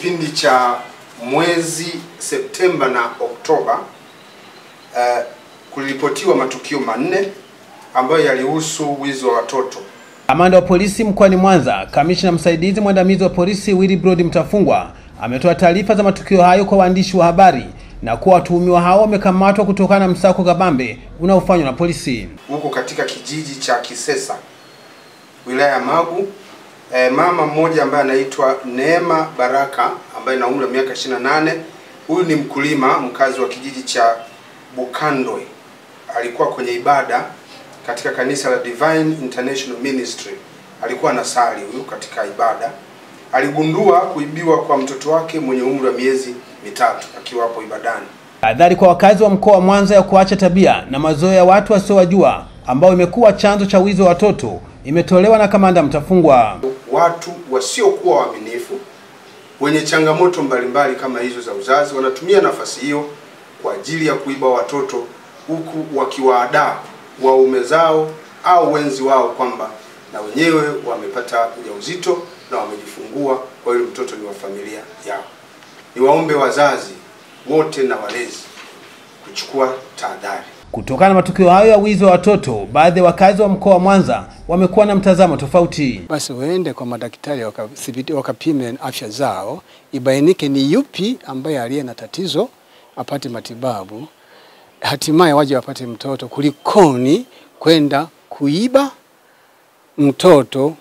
kipindi cha mwezi Septemba na Oktoba kuliripotiwa matukio manne ambayo yalihusu wizi wa watoto. Kamanda wa polisi mkoani Mwanza, kamishna msaidizi mwandamizi wa polisi Willy Brody Mtafungwa, ametoa taarifa za matukio hayo kwa waandishi wa habari na kuwa watuhumiwa hao wamekamatwa kutokana na msako kabambe unaofanywa na polisi huko katika kijiji cha Kisesa, wilaya ya Magu. Mama mmoja ambaye anaitwa Neema Baraka ambaye ana umri wa miaka 28, huyu ni mkulima mkazi wa kijiji cha Bukandwe. Alikuwa kwenye ibada katika kanisa la Divine International Ministry. Alikuwa anasali huyu katika ibada. Aligundua kuibiwa kwa mtoto wake mwenye umri wa miezi mitatu akiwa hapo ibadani. Adhari kwa wakazi wa mkoa wa Mwanza ya kuacha tabia na mazoea ya watu wasiowajua ambao imekuwa chanzo cha wizi wa watoto imetolewa na kamanda Mtafungwa. Watu wasiokuwa waaminifu wenye changamoto mbalimbali kama hizo za uzazi wanatumia nafasi hiyo kwa ajili ya kuiba watoto, huku wakiwaadaa waume zao au wenzi wao kwamba na wenyewe wamepata ujauzito na wamejifungua, kwa hiyo mtoto ni wa familia yao. Ni waombe wazazi wote na walezi kuchukua tahadhari. Kutokana na matukio hayo ya wizi wa watoto, baadhi ya wakazi wa mkoa wa Mwanza wamekuwa na mtazamo tofauti. Basi waende kwa madaktari wakapime afya zao, ibainike ni yupi ambaye aliye na tatizo apate matibabu, hatimaye waje wapate mtoto, kulikoni kwenda kuiba mtoto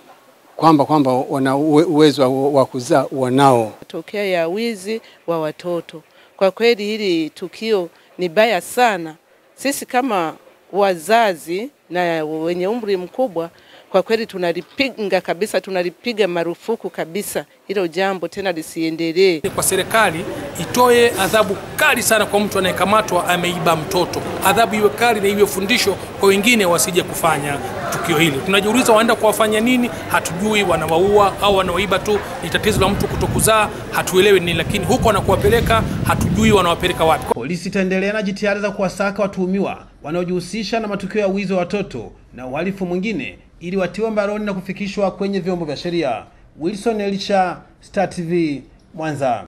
kwamba wana uwezo wa kuzaa wanao. Tokea ya wizi wa watoto, kwa kweli hili tukio ni baya sana. Sisi kama wazazi na wenye umri mkubwa kwa kweli tunalipinga kabisa, tunalipiga marufuku kabisa hilo jambo, tena lisiendelee. Kwa serikali itoe adhabu kali sana kwa mtu anayekamatwa ameiba mtoto. Adhabu iwe kali na iwe fundisho kwa wengine wasije kufanya tukio hili. Tunajiuliza waenda kuwafanya nini, hatujui, wanawaua au wanaoiba tu. Ni tatizo la mtu kutokuzaa, hatuelewi nini, lakini huko wanakuwapeleka hatujui wanawapeleka wapi. Polisi itaendelea na jitihada za kuwasaka watuhumiwa wanaojihusisha na matukio ya wizi wa watoto na uhalifu mwingine ili watiwe mbaroni na kufikishwa kwenye vyombo vya sheria. Wilson Elisha, Star TV, Mwanza.